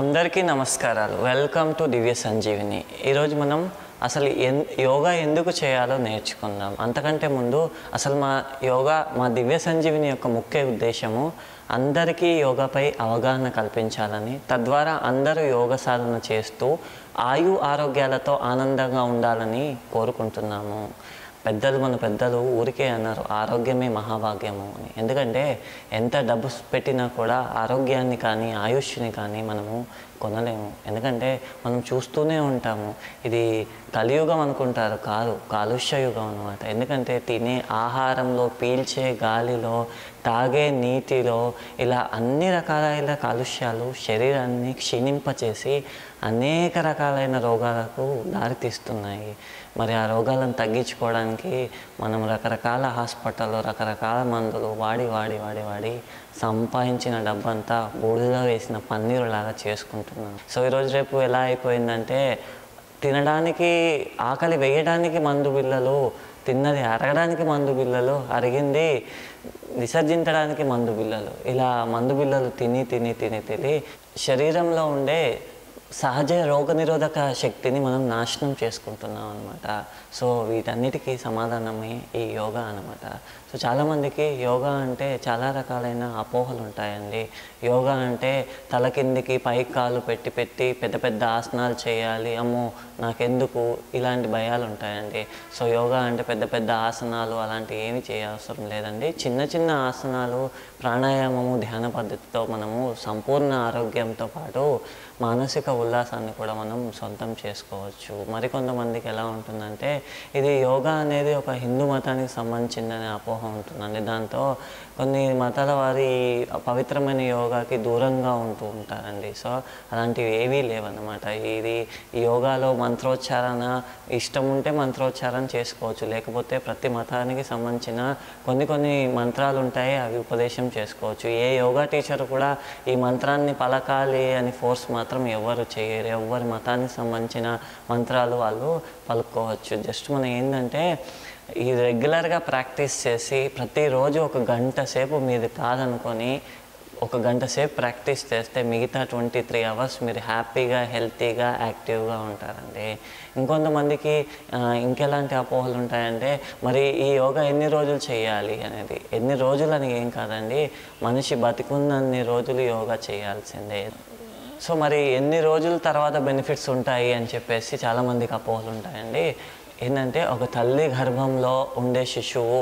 अंदरिकी नमस्कारालु। Welcome to Divya संजीवनी। ईरोजु मनम असलु योगा एंदुकु चेयालो नेर्चुकुंदाम। अंतकंटे मुंदु असलु मा योगा मा दिव्य संजीवनी योक्क मुख्य उद्देशमु अंदरिकी योगापै अवगाहन कल्पिंचालनि, तद्वारा अंदरू योग साधन चेस्तू आयु आरोग्यालतो आनंदंगा उंडालनि कोरुकुंटुन्नामु। పెద్దలు మన పెద్దలు ఊరికే అన్నారు ఆరోగ్యమే మహాభాగ్యము అని. ఎందుకంటే ఎంత డబ్బు పెట్టినా కూడా ఆరోగ్యాన్ని కానీ ఆయుష్ని కానీ మనము కొనలేము. ఎందుకంటే మనం చూస్తూనే ఉంటాము, ఇది కలియుగం అనుకుంటారు, కాదు, కాలుష్య యుగం అన్నమాట. ఎందుకంటే తినే ఆహారంలో, పీల్చే గాలిలో, తాగే నీటిలో ఇలా అన్ని రకాలైన కాలుష్యాలు శరీరాన్ని క్షీణింపచేసి అనేక రకాలైన రోగాలకు దారితీస్తున్నాయి. మరి ఆ రోగాలను తగ్గించుకోవడానికి మనం రకరకాల హాస్పిటల్లో రకరకాల మందులు వాడి వాడి వాడి వాడి సంపాదించిన డబ్బంతా బూడిదలో వేసిన పన్నీరులాగా చేసుకుంటున్నాం. సో ఈరోజు రేపు ఎలా అయిపోయిందంటే, తినడానికి ఆకలి వేయడానికి మందు బిళ్ళలు, తిన్నది అరగడానికి మందు బిళ్ళలు, అరిగింది విసర్జించడానికి మందు బిళ్ళలు, ఇలా మందు బిళ్ళలు తిని తిని తిని తిని శరీరంలో ఉండే సహజ రోగనిరోధక శక్తిని మనం నాశనం చేసుకుంటున్నాం అన్నమాట. సో వీటన్నిటికీ సమాధానమే ఈ యోగా అన్నమాట. సో చాలామందికి యోగా అంటే చాలా రకాలైన అపోహలు ఉంటాయండి. యోగా అంటే తల కిందికి పైకి కాలు పెట్టి పెట్టి పెద్ద పెద్ద ఆసనాలు చేయాలి, అమ్మో నాకెందుకు ఇలాంటి భయాలు ఉంటాయండి. సో యోగా అంటే పెద్ద పెద్ద ఆసనాలు అలాంటివి ఏమి చేయవసరం లేదండి. చిన్న చిన్న ఆసనాలు, ప్రాణాయామము, ధ్యాన పద్ధతితో మనము సంపూర్ణ ఆరోగ్యంతో పాటు మానసిక ఉల్లాసాన్ని కూడా మనం సొంతం చేసుకోవచ్చు. మరికొంతమందికి ఎలా ఉంటుందంటే, ఇది యోగా అనేది ఒక హిందూ మతానికి సంబంధించిందనే అపోహ ఉంటుందండి. దాంతో కొన్ని మతాల వారి పవిత్రమైన యోగాకి దూరంగా ఉంటూ ఉంటారండి. సో అలాంటివి ఏవీ లేవన్నమాట. ఇది యోగాలో మంత్రోచ్చారణ ఇష్టం ఉంటే మంత్రోచ్చారణ చేసుకోవచ్చు, లేకపోతే ప్రతి మతానికి సంబంధించిన కొన్ని కొన్ని మంత్రాలు ఉంటాయి, అవి ఉపదేశం చేసుకోవచ్చు. ఏ యోగా టీచర్ కూడా ఈ మంత్రాన్ని పలకాలి అని ఫోర్స్ మాత్రం ఎవరు చేయరు. ఎవరి మతానికి సంబంధించిన మంత్రాలు వాళ్ళు పలుకోవచ్చు. జస్ట్ మనం ఏంటంటే ఈ రెగ్యులర్గా ప్రాక్టీస్ చేసి ప్రతిరోజు 1 గంట సేపు, మీది కాదనుకొని 1 గంట సేపు ప్రాక్టీస్ చేస్తే మిగతా 23 అవర్స్ మీరు హ్యాపీగా హెల్తీగా యాక్టివ్గా ఉంటారండి. ఇంకొంతమందికి ఇంకెలాంటి అపోహలు ఉంటాయంటే, మరి ఈ యోగా ఎన్ని రోజులు చేయాలి అనేది. ఎన్ని రోజులు అని ఏం కాదండి, మనిషి బతికున్నన్ని రోజులు యోగా చేయాల్సిందే. సో మరి ఎన్ని రోజుల తర్వాత బెనిఫిట్స్ ఉంటాయి అని చెప్పేసి చాలామందికి అపోహలు ఉంటాయండి. ఏంటంటే, ఒక తల్లి గర్భంలో ఉండే శిశువు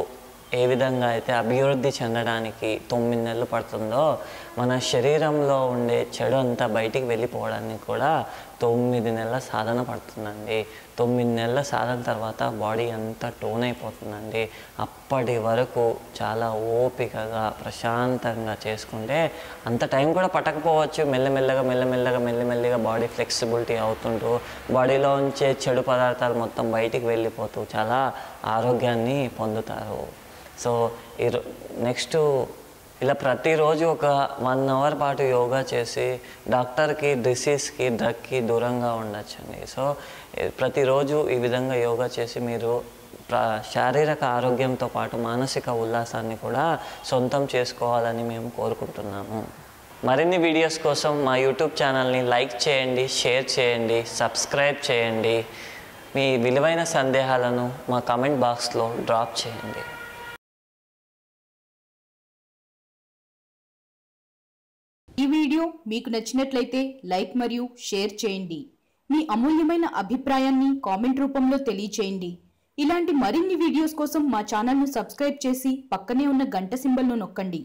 ఏ విధంగా అయితే అభివృద్ధి చెందడానికి 9 నెలలు పడుతుందో, మన శరీరంలో ఉండే చెడు అంతా బయటికి వెళ్ళిపోవడానికి కూడా 9 నెలల సాధన పడుతుందండి. 9 నెలల సాధన తర్వాత బాడీ అంతా టోన్ అయిపోతుందండి. అప్పటి వరకు చాలా ఓపికగా ప్రశాంతంగా చేసుకుంటే అంత టైం కూడా పట్టకపోవచ్చు. మెల్లమెల్లగా బాడీ ఫ్లెక్సిబిలిటీ అవుతుంటూ బాడీలో ఉంచే చెడు పదార్థాలు మొత్తం బయటికి వెళ్ళిపోతూ చాలా ఆరోగ్యాన్ని పొందుతారు. సో నెక్స్ట్ ఇలా ప్రతిరోజు 1 అవర్ పాటు యోగా చేసి డాక్టర్కి, డిసీజ్కి, డ్రగ్కి దూరంగా ఉండొచ్చండి. సో ప్రతిరోజు ఈ విధంగా యోగా చేసి మీరు శారీరక ఆరోగ్యంతో పాటు మానసిక ఉల్లాసాన్ని కూడా సొంతం చేసుకోవాలని మేము కోరుకుంటున్నాము. మరిన్ని వీడియోస్ కోసం మా యూట్యూబ్ ఛానల్ని లైక్ చేయండి, షేర్ చేయండి, సబ్స్క్రైబ్ చేయండి. మీ విలువైన సందేహాలను మా కామెంట్ బాక్స్లో డ్రాప్ చేయండి. ఈ వీడియో మీకు నచ్చినట్లయితే లైక్ మరియు షేర్ చేయండి. మీ అమూల్యమైన అభిప్రాయాన్ని కామెంట్ రూపంలో తెలియజేయండి. ఇలాంటి మరిన్ని వీడియోస్ కోసం మా ఛానల్ను సబ్స్క్రైబ్ చేసి పక్కనే ఉన్న గంట సింబల్ను నొక్కండి.